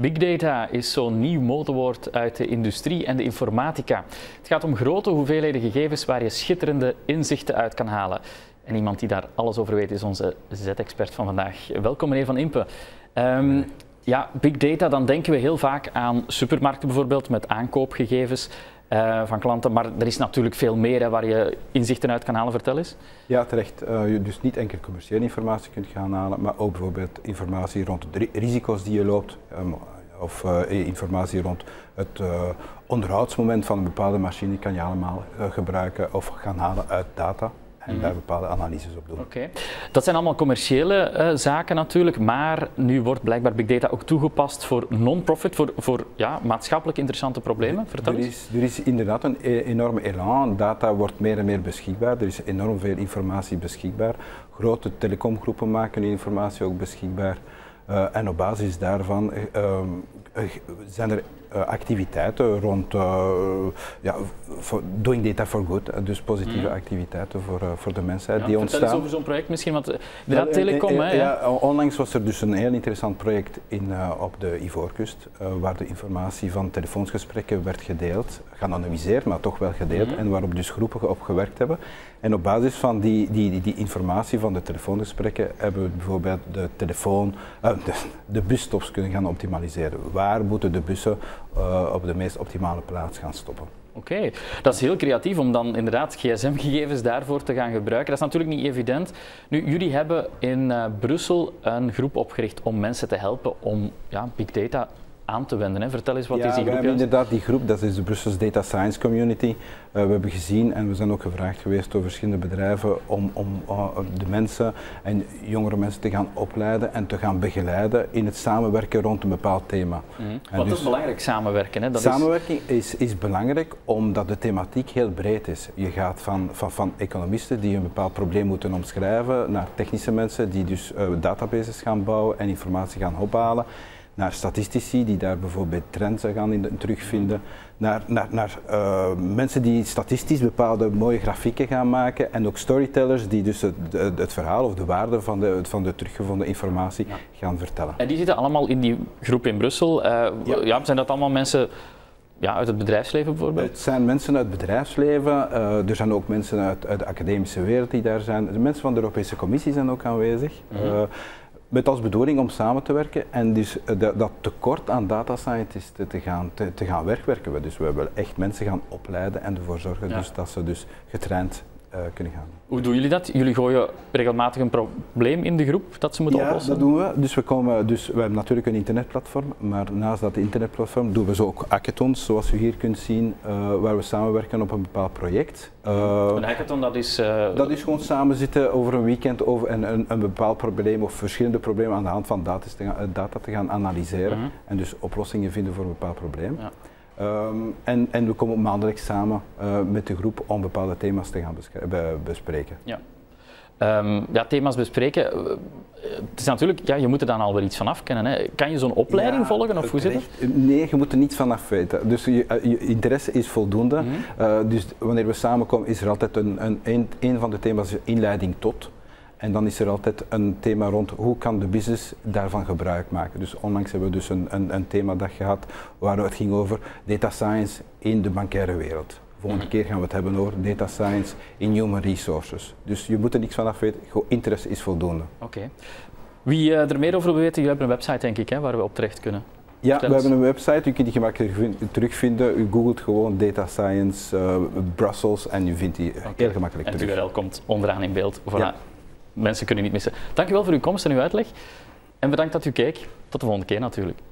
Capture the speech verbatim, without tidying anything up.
Big data is zo'n nieuw modewoord uit de industrie en de informatica. Het gaat om grote hoeveelheden gegevens waar je schitterende inzichten uit kan halen. En iemand die daar alles over weet is onze Z-expert van vandaag. Welkom, meneer Van Impe. Um, ja, big data, dan denken we heel vaak aan supermarkten bijvoorbeeld met aankoopgegevens uh, van klanten. Maar er is natuurlijk veel meer, hè, waar je inzichten uit kan halen. Vertel eens. Ja, terecht. Uh, je dus niet enkel commerciële informatie kunt gaan halen, maar ook bijvoorbeeld informatie rond de risico's die je loopt. Um, of uh, informatie rond het uh, onderhoudsmoment van een bepaalde machine kan je allemaal uh, gebruiken of gaan halen uit data. En daar bepaalde analyses op doen. Okay. Dat zijn allemaal commerciële uh, zaken natuurlijk, maar nu wordt blijkbaar big data ook toegepast voor non-profit, voor, voor ja, maatschappelijk interessante problemen. Vertel eens. Er is, er is inderdaad een enorme elan. Data wordt meer en meer beschikbaar. Er is enorm veel informatie beschikbaar. Grote telecomgroepen maken die informatie ook beschikbaar. Uh, en op basis daarvan uh, zijn er uh, activiteiten rond uh, ja, doing data for good, dus positieve mm. activiteiten voor, uh, voor de mensheid, ja, die ontstaan. Vertel eens over zo'n project misschien, want inderdaad ja, telecom. Ja, hè, ja. Onlangs was er dus een heel interessant project in, uh, op de Ivoorkust, uh, waar de informatie van telefoonsgesprekken werd gedeeld, geanonimiseerd, maar toch wel gedeeld, mm. en waarop dus groepen op gewerkt hebben. En op basis van die, die, die, die informatie van de telefoongesprekken hebben we bijvoorbeeld de telefoon, uh, de, de busstops kunnen gaan optimaliseren. Waar moeten de bussen uh, op de meest optimale plaats gaan stoppen? Oké, okay. Dat is heel creatief om dan inderdaad gsm-gegevens daarvoor te gaan gebruiken. Dat is natuurlijk niet evident. Nu, jullie hebben in uh, Brussel een groep opgericht om mensen te helpen om ja, big data aan te wenden. Hè. Vertel eens, wat ja, is die groep? Ja, we hebben inderdaad die groep, dat is de Brussels Data Science Community. Uh, we hebben gezien en we zijn ook gevraagd geweest door verschillende bedrijven om, om uh, de mensen en jongere mensen te gaan opleiden en te gaan begeleiden in het samenwerken rond een bepaald thema. Mm. Wat dus, is belangrijk, samenwerken? Hè? Dat samenwerking is, is belangrijk omdat de thematiek heel breed is. Je gaat van, van, van economisten die een bepaald probleem moeten omschrijven, naar technische mensen die dus uh, databases gaan bouwen en informatie gaan ophalen. Naar statistici die daar bijvoorbeeld trends gaan in de, terugvinden, naar, naar, naar uh, mensen die statistisch bepaalde mooie grafieken gaan maken en ook storytellers die dus het, het, het verhaal of de waarde van de, van de teruggevonden informatie ja. gaan vertellen. En die zitten allemaal in die groep in Brussel. Uh, ja. Ja, zijn dat allemaal mensen... Ja, uit het bedrijfsleven bijvoorbeeld? Het zijn mensen uit het bedrijfsleven, uh, er zijn ook mensen uit, uit de academische wereld die daar zijn. De mensen van de Europese Commissie zijn ook aanwezig. Mm-hmm. uh, Met als bedoeling om samen te werken en dus dat, dat tekort aan data scientisten te gaan, te, te gaan wegwerken we. Dus we willen echt mensen gaan opleiden en ervoor zorgen ja. dus dat ze dus getraind uh, kunnen gaan. Hoe doen jullie dat? Jullie gooien regelmatig een probleem in de groep dat ze moeten ja, oplossen? Ja, dat doen we. Dus we, komen, dus we hebben natuurlijk een internetplatform, maar naast dat internetplatform doen we zo ook hackathons, zoals u hier kunt zien, uh, waar we samenwerken op een bepaald project. Uh, een hackathon, dat is... Uh... Dat is gewoon samen zitten over een weekend over en een, een bepaald probleem of verschillende problemen aan de hand van data te gaan, data te gaan analyseren uh-huh. en dus oplossingen vinden voor een bepaald probleem. Ja. Um, en, en we komen maandelijks samen uh, met de groep om bepaalde thema's te gaan bespreken. Ja. Um, ja, thema's bespreken, het is natuurlijk, ja, je moet er dan al wel iets van afkennen. Hè. Kan je zo'n opleiding ja, volgen of hoe zit het? Nee, je moet er niets van af weten. Dus je, je interesse is voldoende. Mm-hmm. uh, dus wanneer we samenkomen is er altijd een, een, een, een van de thema's inleiding tot. En dan is er altijd een thema rond hoe kan de business daarvan gebruik maken. Dus onlangs hebben we dus een, een, een themadag gehad waar het ging over data science in de bankaire wereld. Volgende keer gaan we het hebben over data science in human resources. Dus je moet er niks van af weten, gewoon interesse is voldoende. Oké. Okay. Wie er meer over wil weten, jullie hebben een website denk ik hè, waar we op terecht kunnen. Ja, we hebben een website, u kunt die gemakkelijk terugvinden. U googelt gewoon Data Science uh, Brussels en u vindt die okay. heel gemakkelijk en terug. En de U R L komt onderaan in beeld. Voilà. Ja. Mensen kunnen niet missen. Dankjewel voor uw komst en uw uitleg. En bedankt dat u keek. Tot de volgende keer natuurlijk.